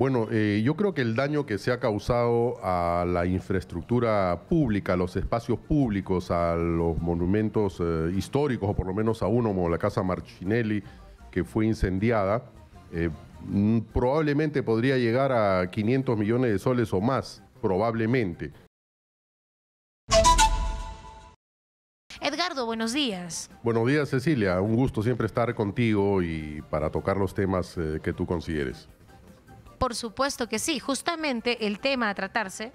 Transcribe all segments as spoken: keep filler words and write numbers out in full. Bueno, eh, yo creo que el daño que se ha causado a la infraestructura pública, a los espacios públicos, a los monumentos eh, históricos, o por lo menos a uno como la Casa Marchinelli, que fue incendiada, eh, probablemente podría llegar a quinientos millones de soles o más, probablemente. Edgardo, buenos días. Buenos días, Cecilia. Un gusto siempre estar contigo y para tocar los temas eh, que tú consideres. Por supuesto que sí. Justamente el tema a tratarse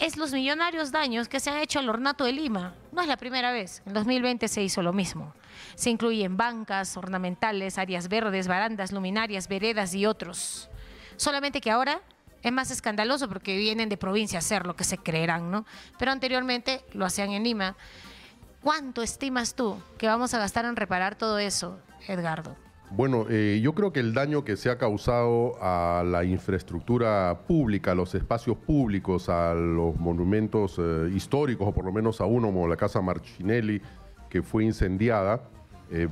es los millonarios daños que se han hecho al ornato de Lima. No es la primera vez. En dos mil veinte se hizo lo mismo. Se incluyen bancas, ornamentales, áreas verdes, barandas, luminarias, veredas y otros. Solamente que ahora es más escandaloso porque vienen de provincia a hacer lo que se creerán, ¿no? Pero anteriormente lo hacían en Lima. ¿Cuánto estimas tú que vamos a gastar en reparar todo eso, Edgardo? Bueno, eh, yo creo que el daño que se ha causado a la infraestructura pública, a los espacios públicos, a los monumentos eh, históricos, o por lo menos a uno como la Casa Marchinelli, que fue incendiada, eh,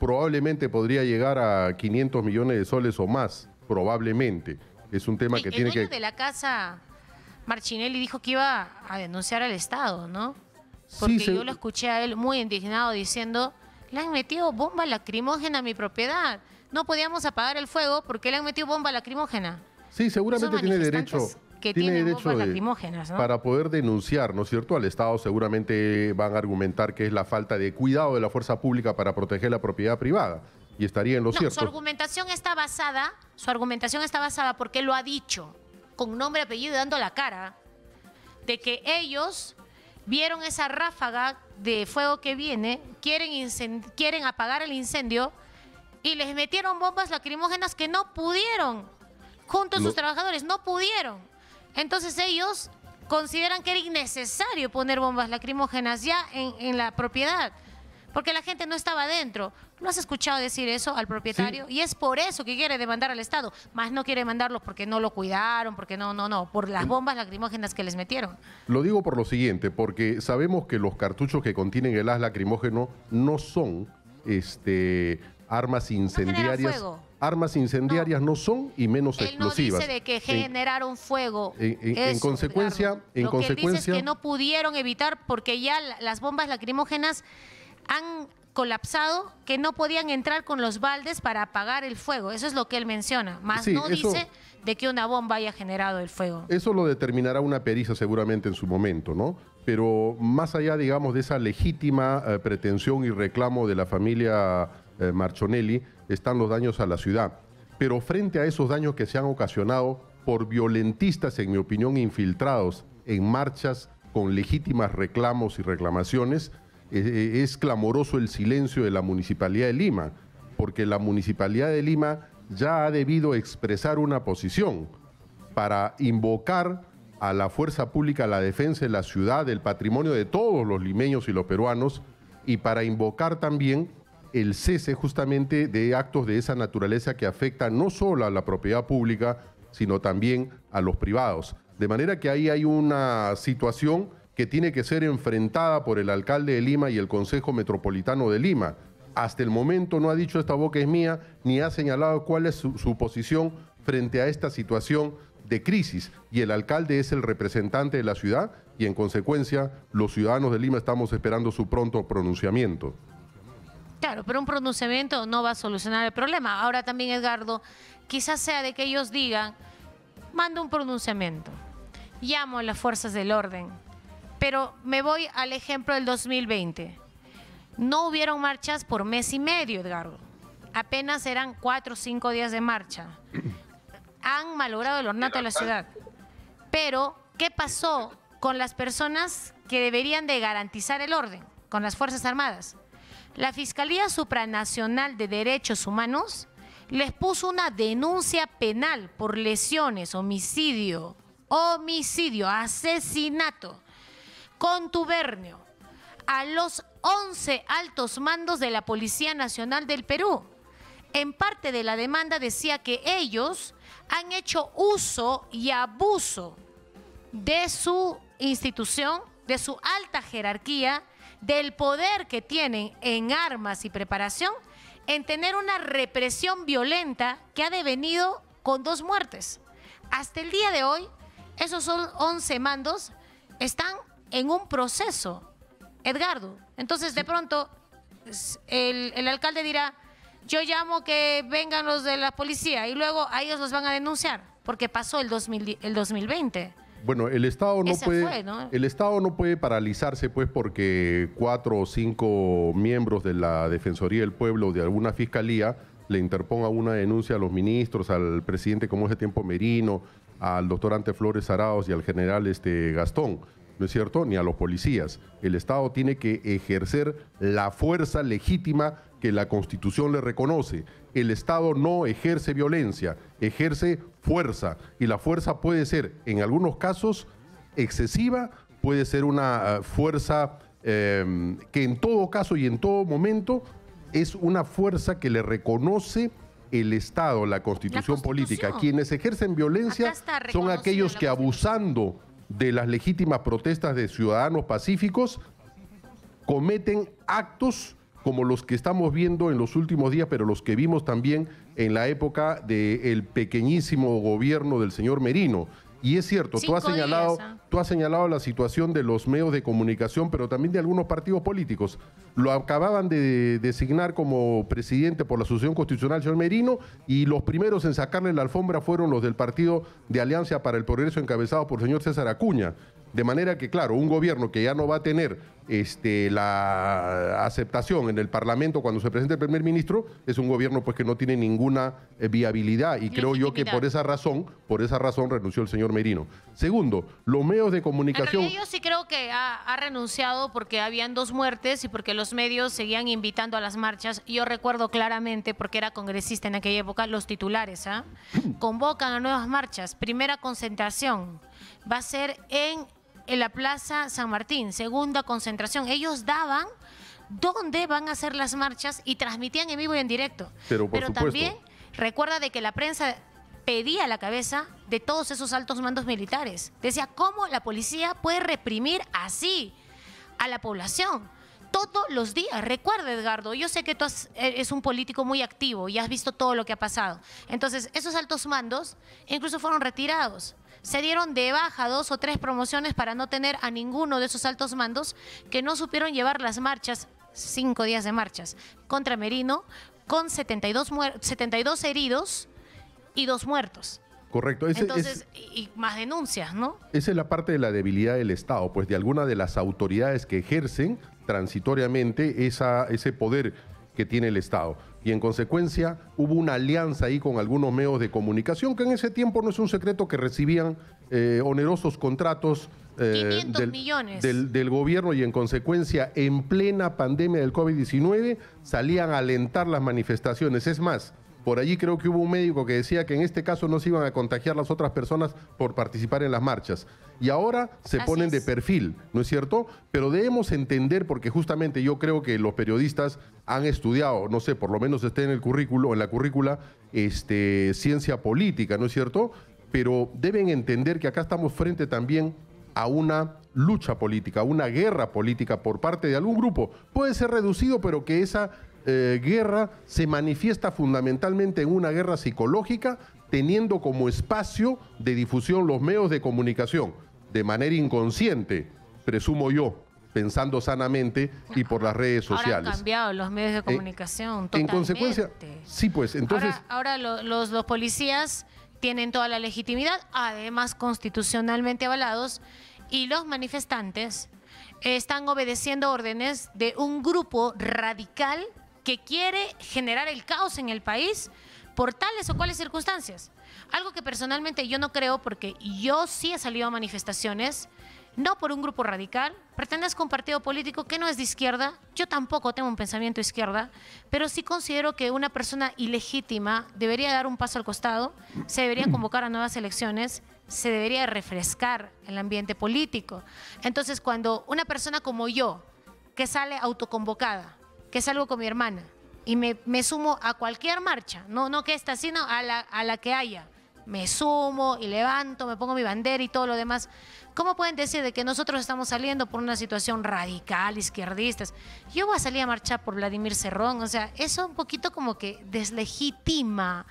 probablemente podría llegar a quinientos millones de soles o más, probablemente. Es un tema el, que el tiene que... El dueño de la Casa Marchinelli dijo que iba a denunciar al Estado, ¿no? Porque sí, se... yo lo escuché a él muy indignado diciendo... Le han metido bomba lacrimógena a mi propiedad. No podíamos apagar el fuego porque le han metido bomba lacrimógena. Sí, seguramente tiene derecho... Que tiene derecho bombas de, lacrimógenas, ¿no? Para poder denunciar, ¿no es cierto? Al Estado seguramente van a argumentar que es la falta de cuidado de la fuerza pública para proteger la propiedad privada. Y estaría en lo no, cierto. Su argumentación está basada... Su argumentación está basada porque lo ha dicho, con nombre, apellido y dando la cara, de que ellos... Vieron esa ráfaga de fuego que viene, quieren, quieren apagar el incendio y les metieron bombas lacrimógenas que no pudieron, junto a sus trabajadores, no pudieron. Entonces ellos consideran que era innecesario poner bombas lacrimógenas ya en, en la propiedad, porque la gente no estaba adentro. ¿No has escuchado decir eso al propietario? Sí. Y es por eso que quiere demandar al Estado, más no quiere demandarlos porque no lo cuidaron, porque no, no, no, por las bombas lacrimógenas que les metieron. Lo digo por lo siguiente, porque sabemos que los cartuchos que contienen el gas lacrimógeno no son este, armas incendiarias. No armas incendiarias no. no son y menos él explosivas. Él no dice de que generaron fuego. En, en, Eso, en consecuencia... Claro. En lo consecuencia, que él dice es que no pudieron evitar porque ya las bombas lacrimógenas han... colapsado, que no podían entrar con los baldes para apagar el fuego. Eso es lo que él menciona, más sí, no eso, dice de que una bomba haya generado el fuego. Eso lo determinará una pericia seguramente en su momento, ¿no? Pero más allá, digamos, de esa legítima eh, pretensión y reclamo de la familia eh, Marchinelli, están los daños a la ciudad. Pero frente a esos daños que se han ocasionado por violentistas, en mi opinión, infiltrados en marchas con legítimas reclamos y reclamaciones, es clamoroso el silencio de la Municipalidad de Lima, porque la Municipalidad de Lima ya ha debido expresar una posición para invocar a la fuerza pública, a la defensa de la ciudad, del patrimonio de todos los limeños y los peruanos, y para invocar también el cese justamente de actos de esa naturaleza que afectan no solo a la propiedad pública, sino también a los privados. De manera que ahí hay una situación que tiene que ser enfrentada por el alcalde de Lima y el Consejo Metropolitano de Lima. Hasta el momento no ha dicho esta boca es mía, ni ha señalado cuál es su, su posición frente a esta situación de crisis. Y el alcalde es el representante de la ciudad y en consecuencia los ciudadanos de Lima estamos esperando su pronto pronunciamiento. Claro, pero un pronunciamiento no va a solucionar el problema. Ahora también, Edgardo, quizás sea de que ellos digan, mando un pronunciamiento, llamo a las fuerzas del orden. Pero me voy al ejemplo del dos mil veinte. No hubieron marchas por mes y medio, Edgardo. Apenas eran cuatro o cinco días de marcha. Han malogrado el ornato de la ciudad. Pero, ¿qué pasó con las personas que deberían de garantizar el orden? Con las Fuerzas Armadas. La Fiscalía Supranacional de Derechos Humanos les puso una denuncia penal por lesiones, homicidio, homicidio, asesinato, contubernio a los once altos mandos de la Policía Nacional del Perú. En parte de la demanda decía que ellos han hecho uso y abuso de su institución, de su alta jerarquía, del poder que tienen en armas y preparación, en tener una represión violenta que ha devenido con dos muertes. Hasta el día de hoy, esos son once mandos están en un proceso, Edgardo. Entonces, de pronto, el, el alcalde dirá, yo llamo que vengan los de la policía y luego a ellos los van a denunciar, porque pasó el, dos mil, el dos mil veinte. Bueno, el Estado no Ese puede fue, ¿no? el Estado no puede paralizarse pues porque cuatro o cinco miembros de la Defensoría del Pueblo de alguna fiscalía le interponga una denuncia a los ministros, al presidente como ese tiempo Merino, al doctor Ante Flores Araos y al general este, Gastón, ¿no es cierto?, ni a los policías. El Estado tiene que ejercer la fuerza legítima que la Constitución le reconoce. El Estado no ejerce violencia, ejerce fuerza, y la fuerza puede ser, en algunos casos, excesiva, puede ser una fuerza eh, que en todo caso y en todo momento es una fuerza que le reconoce el Estado, la Constitución, la Constitución. política. Quienes ejercen violencia son aquellos que, abusando de las legítimas protestas de ciudadanos pacíficos, cometen actos como los que estamos viendo en los últimos días, pero los que vimos también en la época del pequeñísimo gobierno del señor Merino. Y es cierto, tú has, señalado, tú has señalado la situación de los medios de comunicación, pero también de algunos partidos políticos. Lo acababan de designar como presidente por la sucesión constitucional, señor Merino, y los primeros en sacarle la alfombra fueron los del partido de Alianza para el Progreso, encabezado por el señor César Acuña. De manera que, claro, un gobierno que ya no va a tener este, la aceptación en el Parlamento cuando se presente el primer ministro, es un gobierno pues que no tiene ninguna eh, viabilidad, y creo yo que por esa razón, por esa razón renunció el señor Merino. Segundo, los medios de comunicación... En realidad yo sí creo que ha, ha renunciado porque habían dos muertes y porque los medios seguían invitando a las marchas. Yo recuerdo claramente, porque era congresista en aquella época, los titulares, ¿ah? Convocan a nuevas marchas. Primera concentración va a ser en... en la Plaza San Martín, segunda concentración. Ellos daban dónde van a hacer las marchas y transmitían en vivo y en directo. Pero, por Pero también recuerda de que la prensa pedía la cabeza de todos esos altos mandos militares. Decía, ¿cómo la policía puede reprimir así a la población? Todos los días. Recuerda, Edgardo, yo sé que tú has, eres un político muy activo y has visto todo lo que ha pasado. Entonces, esos altos mandos incluso fueron retirados. Se dieron de baja dos o tres promociones para no tener a ninguno de esos altos mandos que no supieron llevar las marchas, cinco días de marchas, contra Merino, con setenta y dos, setenta y dos heridos y dos muertos. Correcto. Ese, Entonces, es, y más denuncias, ¿no? Esa es la parte de la debilidad del Estado, pues de alguna de las autoridades que ejercen transitoriamente esa, ese poder que tiene el Estado. Y en consecuencia hubo una alianza ahí con algunos medios de comunicación, que en ese tiempo no es un secreto que recibían eh, onerosos contratos eh, del, del, del gobierno, y en consecuencia en plena pandemia del COVID diecinueve salían a alentar las manifestaciones. Es más, por allí creo que hubo un médico que decía que en este caso no se iban a contagiar las otras personas por participar en las marchas. Y ahora se Así ponen es. de perfil, ¿no es cierto? Pero debemos entender, porque justamente yo creo que los periodistas han estudiado, no sé, por lo menos esté en el currículo, en la currícula, este, ciencia política, ¿no es cierto? Pero deben entender que acá estamos frente también a una lucha política, una guerra política por parte de algún grupo. Puede ser reducido, pero que esa... Eh, guerra se manifiesta fundamentalmente en una guerra psicológica, teniendo como espacio de difusión los medios de comunicación, de manera inconsciente, presumo yo, pensando sanamente y por las redes sociales. Ahora han cambiado los medios de comunicación, eh, totalmente. En consecuencia, sí, pues, entonces... Ahora, ahora lo, los, los policías tienen toda la legitimidad, además constitucionalmente avalados, y los manifestantes están obedeciendo órdenes de un grupo radical que quiere generar el caos en el país por tales o cuales circunstancias. Algo que personalmente yo no creo, porque yo sí he salido a manifestaciones, no por un grupo radical, pertenezco a un partido político que no es de izquierda, yo tampoco tengo un pensamiento izquierda, pero sí considero que una persona ilegítima debería dar un paso al costado, se debería convocar a nuevas elecciones, se debería refrescar el ambiente político. Entonces, cuando una persona como yo, que sale autoconvocada, que salgo con mi hermana y me, me sumo a cualquier marcha, no, no que esta, sino a la, a la que haya. Me sumo y levanto, me pongo mi bandera y todo lo demás. ¿Cómo pueden decir de que nosotros estamos saliendo por una situación radical, izquierdistas? Yo voy a salir a marchar por Vladimir Cerrón, o sea, eso un poquito como que deslegitima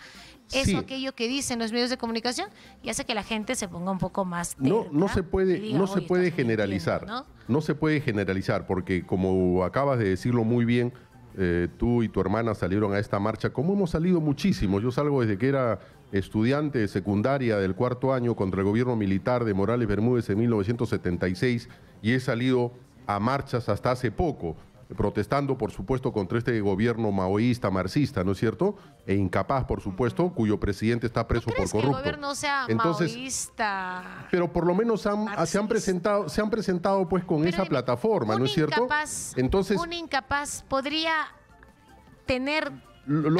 eso, sí, aquello que dicen los medios de comunicación, y hace que la gente se ponga un poco más terca, no, no se puede, diga, no se puede generalizar, ¿no? No se puede generalizar, porque como acabas de decirlo muy bien, eh, tú y tu hermana salieron a esta marcha, como hemos salido muchísimo. Yo salgo desde que era estudiante de secundaria del cuarto año contra el gobierno militar de Morales Bermúdez en mil novecientos setenta y seis, y he salido a marchas hasta hace poco, protestando, por supuesto, contra este gobierno maoísta, marxista, ¿no es cierto? E incapaz, por supuesto, cuyo presidente está preso por corrupto. ¿No crees que el gobierno sea maoísta? Pero por lo menos han, se han presentado, se han presentado pues con esa plataforma, ¿no es cierto? Entonces, un incapaz podría tener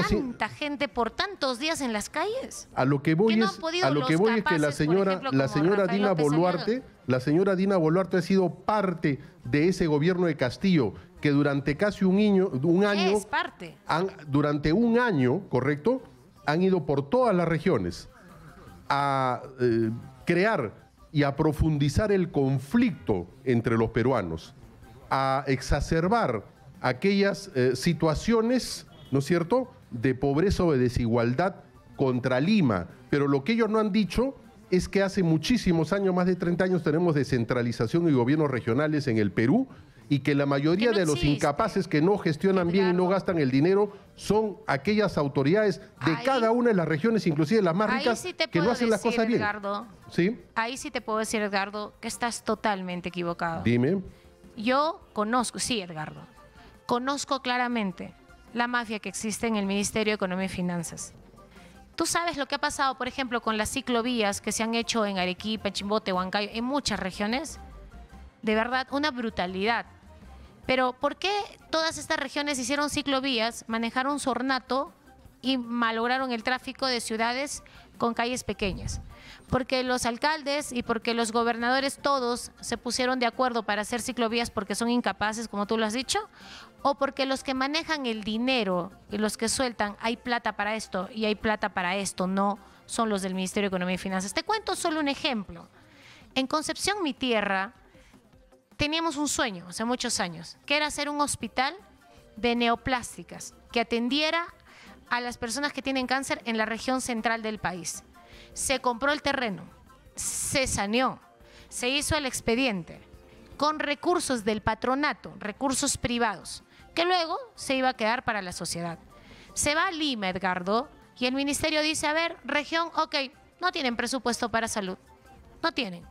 tanta gente por tantos días en las calles. A lo que voy es a lo que voy es que la señora, la señora Dina Boluarte, la señora Dina Boluarte ha sido parte de ese gobierno de Castillo, que durante casi un año, un año es parte. Han, durante un año, correcto, han ido por todas las regiones a eh, crear y a profundizar el conflicto entre los peruanos, a exacerbar aquellas eh, situaciones, ¿no es cierto?, de pobreza o de desigualdad contra Lima. Pero lo que ellos no han dicho es que hace muchísimos años, más de treinta años, tenemos descentralización y gobiernos regionales en el Perú, y que la mayoría que no de los existe. Incapaces que no gestionan, claro, bien y no gastan el dinero son aquellas autoridades de ahí, cada una de las regiones, inclusive las más ricas, sí que no hacen decir, las cosas bien. Edgardo, ¿sí? Ahí sí te puedo decir, Edgardo, que estás totalmente equivocado. Dime. Yo conozco, sí, Edgardo, conozco claramente la mafia que existe en el Ministerio de Economía y Finanzas. Tú sabes lo que ha pasado, por ejemplo, con las ciclovías que se han hecho en Arequipa, Chimbote, Huancayo, en muchas regiones. De verdad, una brutalidad. Pero ¿por qué todas estas regiones hicieron ciclovías, manejaron ornato y malograron el tráfico de ciudades con calles pequeñas? Porque los alcaldes y porque los gobernadores todos se pusieron de acuerdo para hacer ciclovías porque son incapaces, como tú lo has dicho, o porque los que manejan el dinero y los que sueltan, hay plata para esto y hay plata para esto, no son los del Ministerio de Economía y Finanzas. Te cuento solo un ejemplo. En Concepción, mi tierra, teníamos un sueño hace muchos años, que era hacer un hospital de neoplásticas que atendiera a las personas que tienen cáncer en la región central del país. Se compró el terreno, se saneó, se hizo el expediente con recursos del patronato, recursos privados, que luego se iba a quedar para la sociedad. Se va a Lima, Edgardo, y el ministerio dice, a ver, región, ok, no tienen presupuesto para salud, no tienen.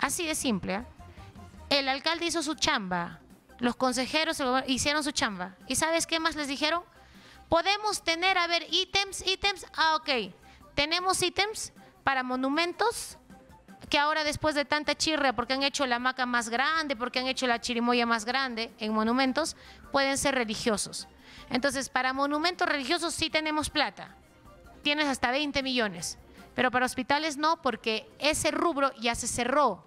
Así de simple, ¿eh? El alcalde hizo su chamba, los consejeros hicieron su chamba. ¿Y sabes qué más les dijeron? Podemos tener, a ver, ítems, ítems, ah, ok. Tenemos ítems para monumentos que ahora, después de tanta chirria, porque han hecho la maca más grande, porque han hecho la chirimoya más grande en monumentos, pueden ser religiosos. Entonces, para monumentos religiosos sí tenemos plata. Tienes hasta veinte millones. Pero para hospitales no, porque ese rubro ya se cerró.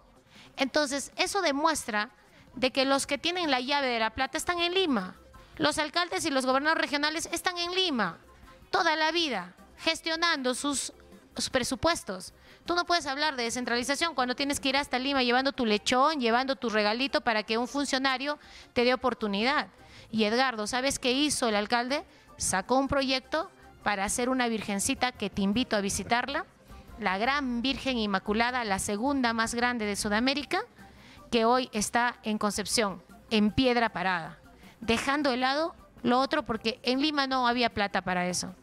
Entonces, eso demuestra de que los que tienen la llave de la plata están en Lima. Los alcaldes y los gobernadores regionales están en Lima toda la vida, gestionando sus, sus presupuestos. Tú no puedes hablar de descentralización cuando tienes que ir hasta Lima llevando tu lechón, llevando tu regalito para que un funcionario te dé oportunidad. Y Edgardo, ¿sabes qué hizo el alcalde? Sacó un proyecto para hacer una virgencita que te invito a visitarla. La gran Virgen Inmaculada, la segunda más grande de Sudamérica, que hoy está en Concepción, en piedra parada, dejando de lado lo otro porque en Lima no había plata para eso.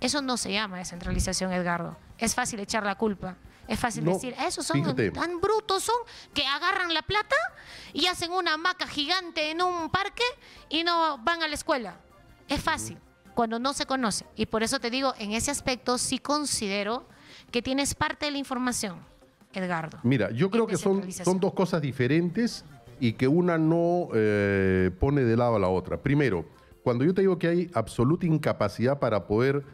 Eso no se llama descentralización, Edgardo. Es fácil echar la culpa, es fácil no, decir, esos son fíjate. Tan brutos son que agarran la plata y hacen una hamaca gigante en un parque y no van a la escuela. Es fácil, cuando no se conoce. Y por eso te digo, en ese aspecto sí considero que tienes parte de la información, Edgardo. Mira, yo creo que son, son dos cosas diferentes y que una no eh, pone de lado a la otra. Primero, cuando yo te digo que hay absoluta incapacidad para poder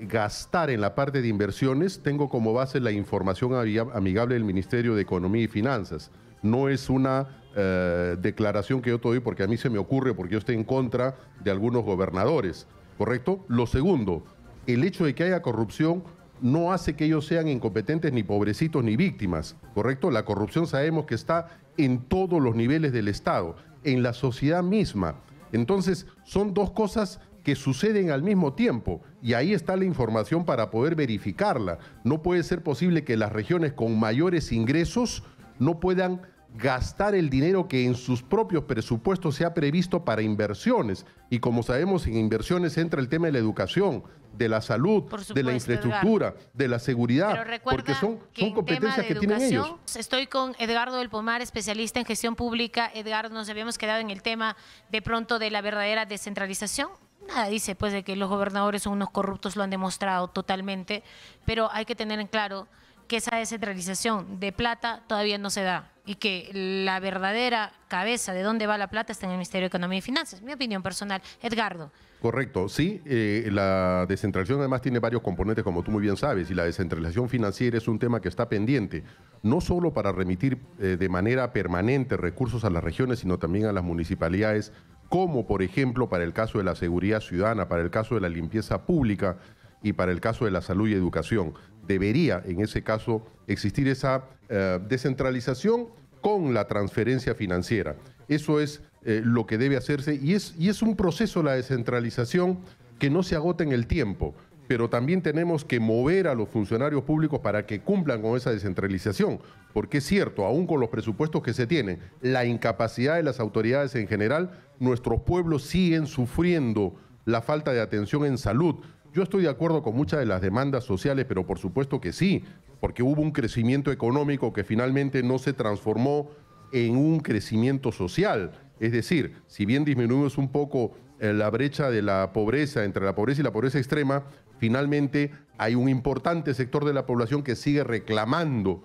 gastar en la parte de inversiones, tengo como base la información amigable del Ministerio de Economía y Finanzas. No es una eh, declaración que yo te doy porque a mí se me ocurre, porque yo estoy en contra de algunos gobernadores, ¿correcto? Lo segundo, el hecho de que haya corrupción no hace que ellos sean incompetentes, ni pobrecitos, ni víctimas, ¿correcto? La corrupción sabemos que está en todos los niveles del Estado, en la sociedad misma. Entonces, son dos cosas que suceden al mismo tiempo, y ahí está la información para poder verificarla. No puede ser posible que las regiones con mayores ingresos no puedan gastar el dinero que en sus propios presupuestos se ha previsto para inversiones. Y como sabemos, en inversiones entra el tema de la educación, de la salud, supuesto, de la infraestructura, Edgar. de la seguridad. Pero recuerda porque son, que son competencias que tienen ellos. Estoy con Edgardo del Pomar, especialista en gestión pública. Edgardo, nos habíamos quedado en el tema de pronto de la verdadera descentralización. Nada dice pues de que los gobernadores son unos corruptos, lo han demostrado totalmente, pero hay que tener en claro que esa descentralización de plata todavía no se da y que la verdadera cabeza de dónde va la plata está en el Ministerio de Economía y Finanzas. Mi opinión personal. Edgardo. Correcto, sí, eh, la descentralización además tiene varios componentes, como tú muy bien sabes, y la descentralización financiera es un tema que está pendiente, no solo para remitir eh, de manera permanente recursos a las regiones, sino también a las municipalidades, como por ejemplo para el caso de la seguridad ciudadana, para el caso de la limpieza pública y para el caso de la salud y educación. Debería, en ese caso, existir esa eh, descentralización con la transferencia financiera. Eso es eh, lo que debe hacerse y es, y es un proceso la descentralización que no se agota en el tiempo, pero también tenemos que mover a los funcionarios públicos para que cumplan con esa descentralización, porque es cierto, aún con los presupuestos que se tienen, la incapacidad de las autoridades en general, nuestros pueblos siguen sufriendo la falta de atención en salud. Yo estoy de acuerdo con muchas de las demandas sociales, pero por supuesto que sí, porque hubo un crecimiento económico que finalmente no se transformó en un crecimiento social. Es decir, si bien disminuimos un poco la brecha de la pobreza, entre la pobreza y la pobreza extrema, finalmente hay un importante sector de la población que sigue reclamando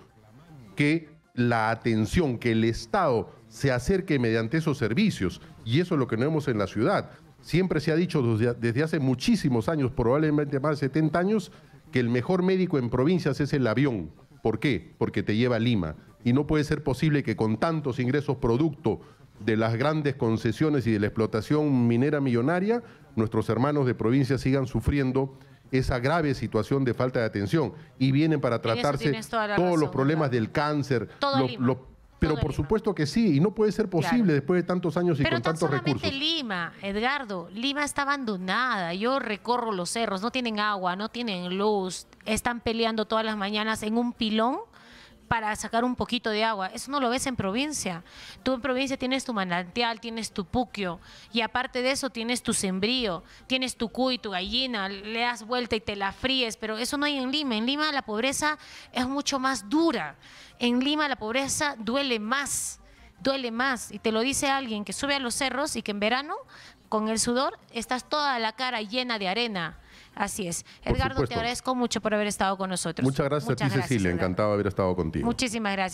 que la atención, que el Estado se acerque mediante esos servicios, y eso es lo que no vemos en la ciudad. Siempre se ha dicho desde hace muchísimos años, probablemente más de setenta años, que el mejor médico en provincias es el avión. ¿Por qué? Porque te lleva a Lima. Y no puede ser posible que con tantos ingresos producto de las grandes concesiones y de la explotación minera millonaria, nuestros hermanos de provincia sigan sufriendo esa grave situación de falta de atención. Y vienen para tratarse todos razón, los problemas ¿verdad? del cáncer, los lo, Pero por supuesto que sí, y no puede ser posible claro. después de tantos años y Pero con tantos recursos. Pero Lima, Edgardo, Lima está abandonada. Yo recorro los cerros, no tienen agua, no tienen luz, están peleando todas las mañanas en un pilón para sacar un poquito de agua. Eso no lo ves en provincia. Tú en provincia tienes tu manantial, tienes tu puquio, y aparte de eso tienes tu sembrío, tienes tu cuy, tu gallina, le das vuelta y te la fríes, pero eso no hay en Lima. En Lima la pobreza es mucho más dura. En Lima la pobreza duele más, duele más. Y te lo dice alguien que sube a los cerros y que en verano, con el sudor, estás toda la cara llena de arena. Así es. Edgardo, te agradezco mucho por haber estado con nosotros. Muchas gracias Muchas a ti, gracias, Cecilia. Encantado de haber estado contigo. Muchísimas gracias.